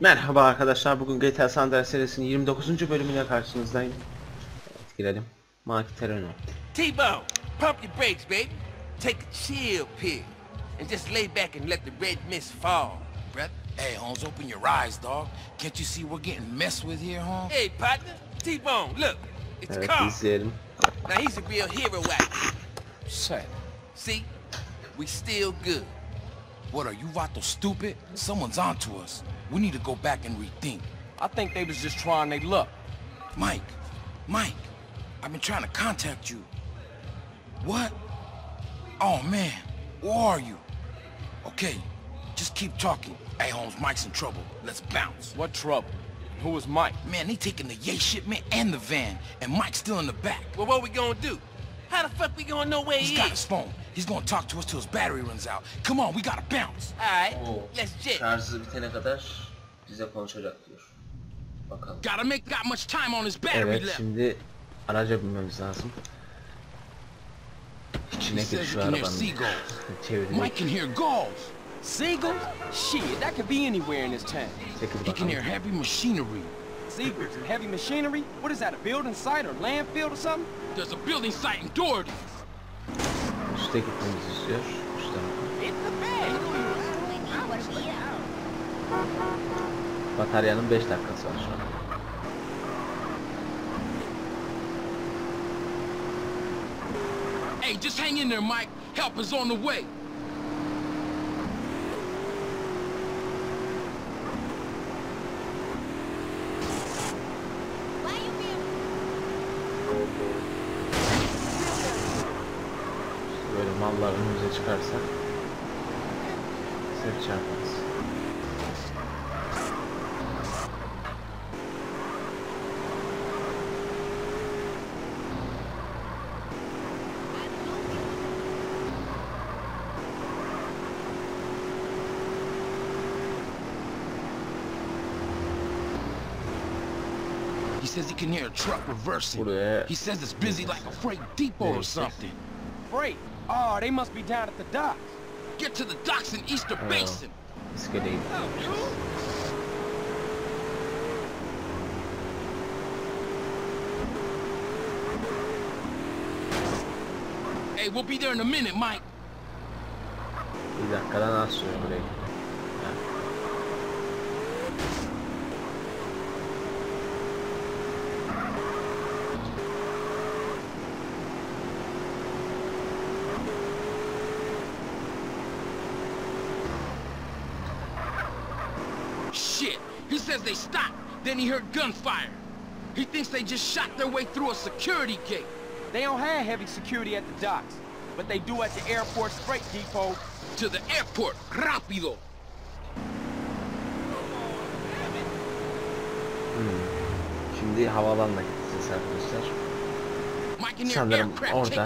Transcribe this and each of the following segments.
Merhaba arkadaşlar, bugün GTA San Andreas serisinin 29. bölümüyle karşınızdayım. Evet, girelim. Mike Toreno. T Bone, pump your brakes, baby. Take a chill pill and just lay back and let the red mist fall, brother. Hey, Holmes, open your eyes, dog. Can't you see we're getting messed with here, Holmes? Hey, partner, T Bone, look, it's Carl. Now he's a real hero actor. Shut. See, we still good. What are you, Vato, stupid? Someone's on to us. We need to go back and rethink. I think they was just trying their luck. Mike, I've been trying to contact you. What? Oh, man, where are you? Okay, just keep talking. Hey, Holmes, Mike's in trouble. Let's bounce. What trouble? Who is Mike? Man, they taking the yay shipment and the van, and Mike's still in the back. Well, what we gonna do? How the fuck we gonna know where he is? He's got his phone. He's gonna talk to us till his battery runs out. Come on, we gotta bounce. Alright, let's jet. Gotta make that much time on his battery left. Şimdi araca binmemiz lazım. İçine gir şu arabanın. Mike can hear gulls. Seagulls? Shit, that could be anywhere in this town. He can hear heavy machinery. Seagulls and heavy machinery? What is that, a building site or landfill or something? There's a building site in Doherty. Stick it in this, yes? It's the bag. Bataryanın 5 dakikası var şu an. Hey, just hang in there, Mike. Help is on the way. Mallar önümüze çıkarsa sert çarparız. He says he can hear a truck reversing. He says it's busy like a freight depot or something. Freight? Oh, they must be down at the docks. Get to the docks in Easter Basin. It's good evening. Hey, we'll be there in a minute, Mike. Bir dakikadan az süre buraya. He says they stopped, then he heard gunfire. He thinks they just shot their way through a security gate. They don't have heavy security at the docks, but they do at the airport's freight depot. To the airport, rapido. Şimdi havaalanına gideceğiz arkadaşlar. Sanırım orada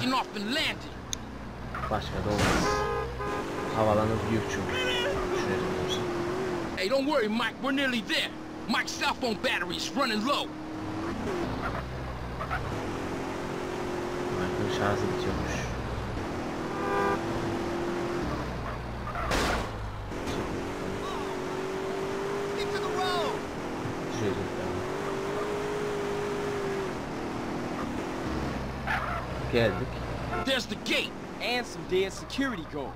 başka da olmaz. Havaalanı büyük çünkü. Hey, don't worry, Mike. We're nearly there. Mike's cell phone battery's running low. Mike'ın şarjı bitiyormuş. Geldik. There's the gate and some dead security guards.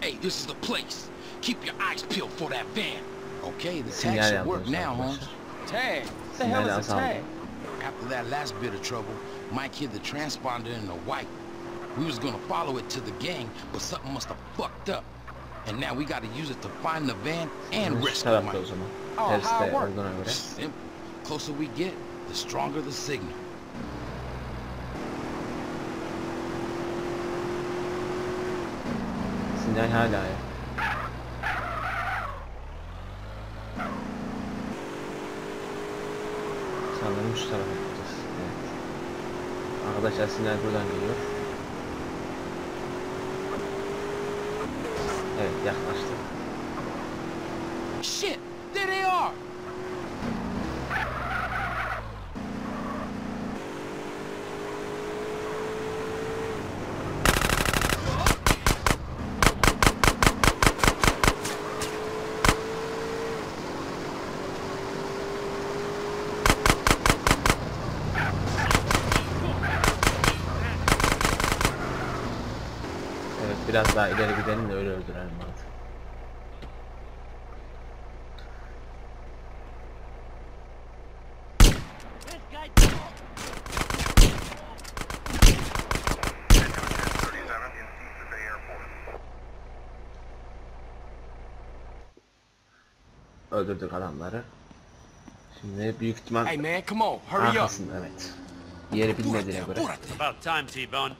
Hey, this is the place. Keep your eyes peeled for that van. Okay, the tag should work now, Holmes. Tag? What the hell is a tag? After that last bit of trouble, Mike hid the transponder in the white. We was gonna follow it to the gang, but something must have fucked up. And now we gotta use it to find the van and rescue Mike. Oh, how it works? Simple. Closer we get, the stronger the signal. Sinyal hala ya. Sanırım şu tarafa gideceğiz. Evet. Arkadaşlar sinyal buradan geliyor. Evet, yaklaştık. Shit! There they are! Biraz daha ileri gidelim de öyle öldürelim artık. Öldürdük adamları. Şimdi büyük ihtimal arkasında, evet. Yeri bilmediğine göre. About time, T Bone.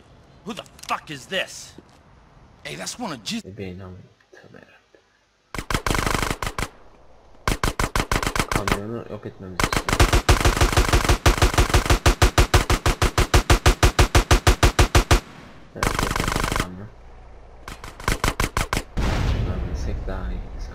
Who the fuck is this? Hey, that's one of Jizzy. Kamyonu yok etmemiz istiyor. Evet, kamyon. Şuna binsek daha iyi sanki.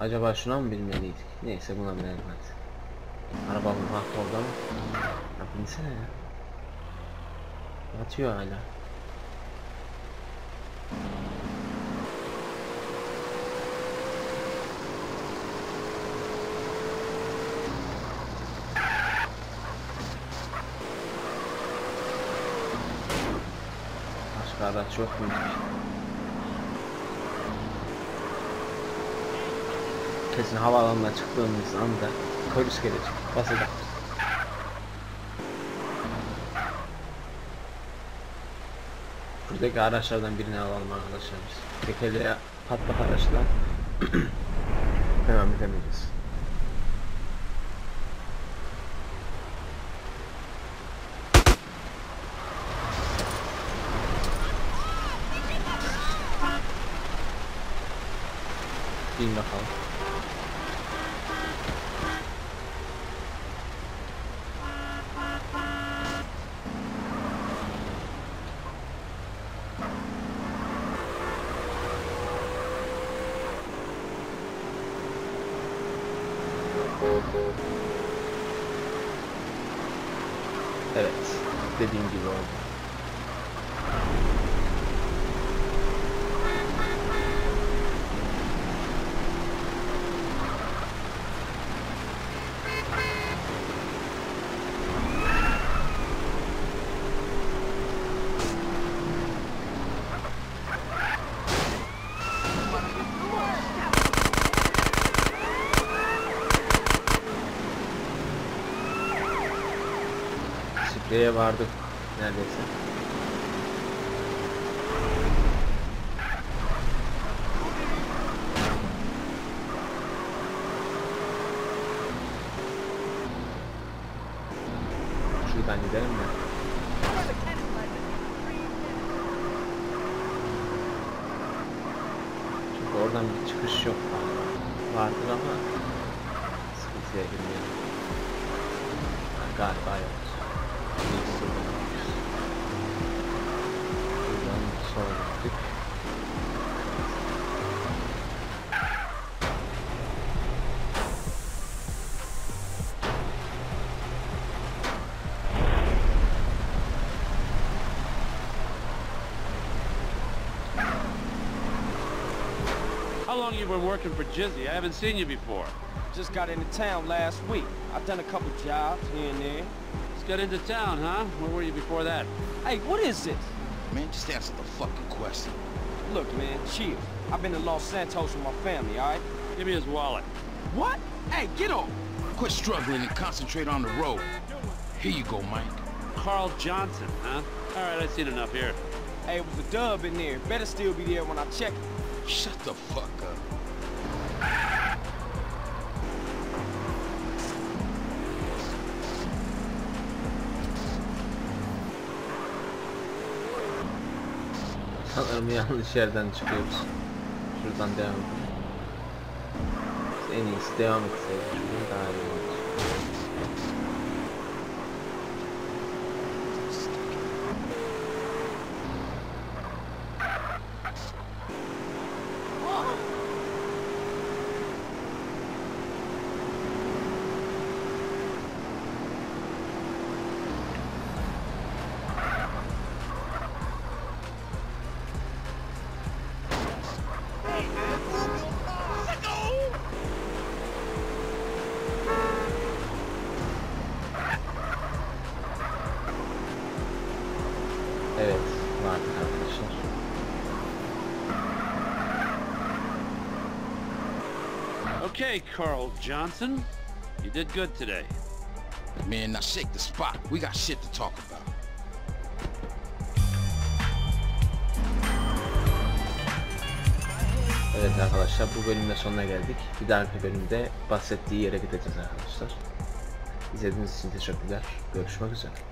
Acaba şuna mı bilmeliydik? Neyse, buna binelim hadi. Arabamın hakkı oldu ama. Ya binsene ya. Atıyor hala. Başka araç yok mu? Kesin havaalanına çıktığımız anda polis gelecek, basacak. Buradaki araçlardan birini alalım arkadaşlar. Tekerleğe patlak araçla hemen bitemeyeceğiz. Bin bakalım. Evet, dediğim gibi oldu. Şeye vardık neredeyse. Şuradan gidelim mi? Çünkü oradan bir çıkış yok. Vardır ama sıkıntıya girmeyelim. Galiba yok. How long you been working for Jizzy? I haven't seen you before. Just got into town last week. I've done a couple jobs here and there. Just got into town, huh? Where were you before that? Hey, what is this? Man, just answer the fucking question. Look, man, chill. I've been to Los Santos with my family, all right? Give me his wallet. What? Hey, get off! Quit struggling and concentrate on the road. Here you go, Mike. Carl Johnson, huh? All right, I've seen enough here. Hey, it was a dub in there. Better still be there when I check it. Shut the fuck up. Sanırım yanlış yerden çıkıyoruz. Şuradan devam edelim. Biz en iyisi devam etseydik. Şuradan daha iyi olur. Evet, vardık arkadaşlar. Okay, Carl Johnson, you did good today. Man, now shake the spot. We got shit to talk about. Evet arkadaşlar, bu bölümde sonuna geldik. Bir dahaki bölümde bahsettiği yere gideceğiz arkadaşlar. İzlediğiniz için teşekkürler. Görüşmek üzere.